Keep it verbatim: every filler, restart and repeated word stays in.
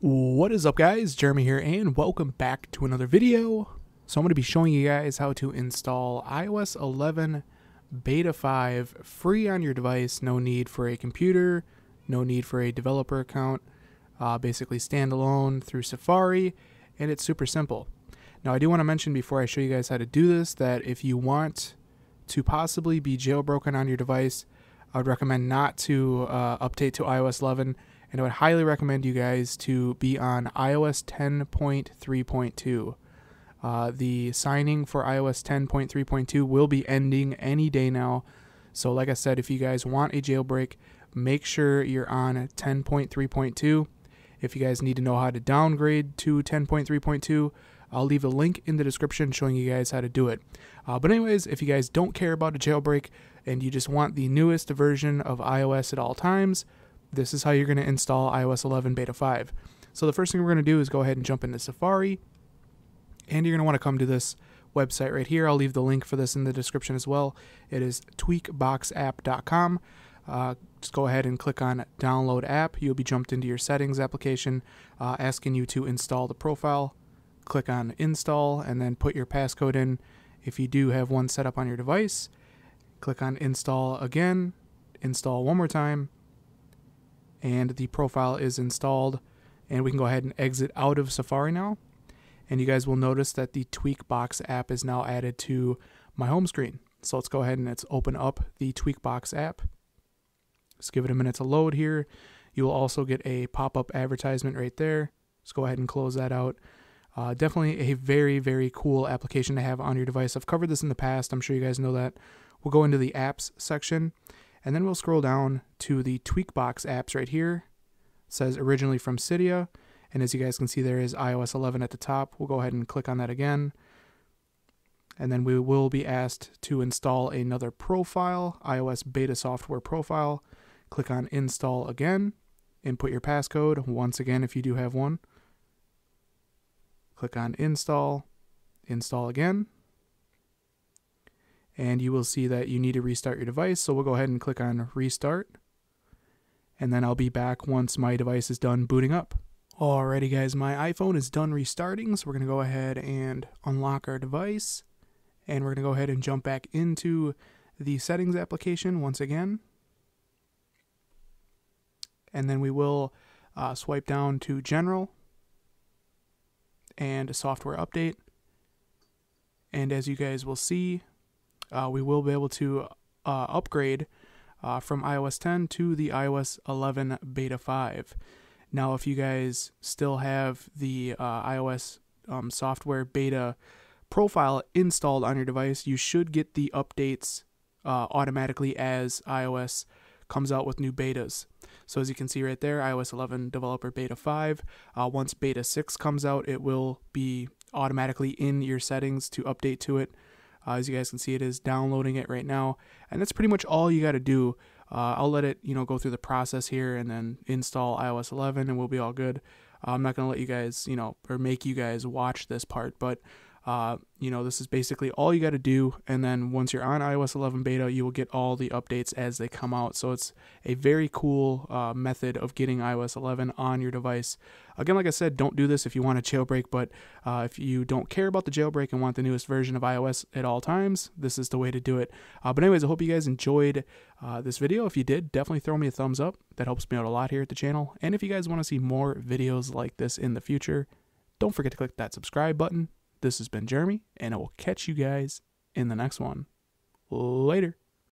What is up, guys? Jeremy here, and welcome back to another video. So I'm going to be showing you guys how to install i O S eleven beta five free on your device. No need for a computer, no need for a developer account, uh, basically standalone through Safari, and it's super simple. Now I do want to mention before I show you guys how to do this that if you want to possibly be jailbroken on your device, I would recommend not to uh, update to i O S eleven. And I would highly recommend you guys to be on i O S ten point three point two. Uh, the signing for i O S ten point three point two will be ending any day now. So like I said, if you guys want a jailbreak, make sure you're on ten point three point two. If you guys need to know how to downgrade to ten point three point two, I'll leave a link in the description showing you guys how to do it. Uh, but anyways, if you guys don't care about a jailbreak and you just want the newest version of iOS at all times, this is how you're going to install i O S eleven beta five. So the first thing we're going to do is go ahead and jump into Safari. And you're going to want to come to this website right here. I'll leave the link for this in the description as well. It is tweak box app dot com. Uh, just go ahead and click on Download App. You'll be jumped into your settings application, uh, asking you to install the profile. Click on Install and then put your passcode in if you do have one set up on your device. Click on Install again. Install one more time. And the profile is installed, and we can go ahead and exit out of Safari now. And you guys will notice that the TweakBox app is now added to my home screen. So let's go ahead and let's open up the TweakBox app. Just give it a minute to load here. You will also get a pop-up advertisement right there. Just go ahead and close that out. Uh, definitely a very, very cool application to have on your device. I've covered this in the past. I'm sure you guys know that. We'll go into the apps section. And then we'll scroll down to the TweakBox apps right here. It says originally from Cydia. And as you guys can see, there is i O S eleven at the top. We'll go ahead and click on that again. And then we will be asked to install another profile, iOS beta software profile. Click on Install again. Input your passcode once again if you do have one. Click on Install. Install again. And you will see that you need to restart your device. So we'll go ahead and click on Restart. And then I'll be back once my device is done booting up. Alrighty guys, my iPhone is done restarting. So we're gonna go ahead and unlock our device. And we're gonna go ahead and jump back into the settings application once again. And then we will uh, swipe down to General and a software update. And as you guys will see, Uh, we will be able to uh, upgrade uh, from i O S ten to the i O S eleven beta five. Now, if you guys still have the uh, iOS um, software beta profile installed on your device, you should get the updates uh, automatically as iOS comes out with new betas. So as you can see right there, i O S eleven developer beta five. Uh, once beta six comes out, it will be automatically in your settings to update to it. Uh, as you guys can see, it is downloading it right now, and that's pretty much all you got to do. Uh, I'll let it, you know, go through the process here and then install i O S eleven, and we'll be all good. Uh, I'm not gonna let you guys, you know, or make you guys watch this part, but uh, you know, this is basically all you got to do. And then once you're on i O S eleven beta, you will get all the updates as they come out. So it's a very cool uh, method of getting i O S eleven on your device. Again, like I said, don't do this if you want a jailbreak, but uh, if you don't care about the jailbreak and want the newest version of iOS at all times, this is the way to do it. Uh, but anyways, I hope you guys enjoyed uh, this video. If you did, definitely throw me a thumbs up. That helps me out a lot here at the channel. And if you guys want to see more videos like this in the future, don't forget to click that subscribe button. This has been Jeremy, and I will catch you guys in the next one. Later.